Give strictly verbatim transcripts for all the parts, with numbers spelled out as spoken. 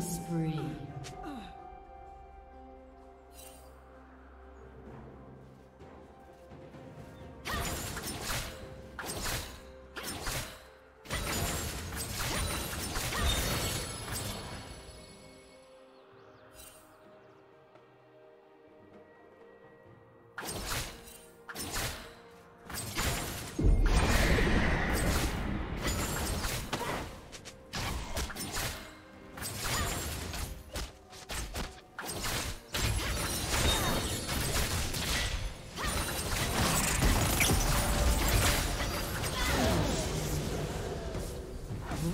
Spree.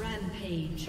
Rampage.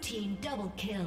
team double kill.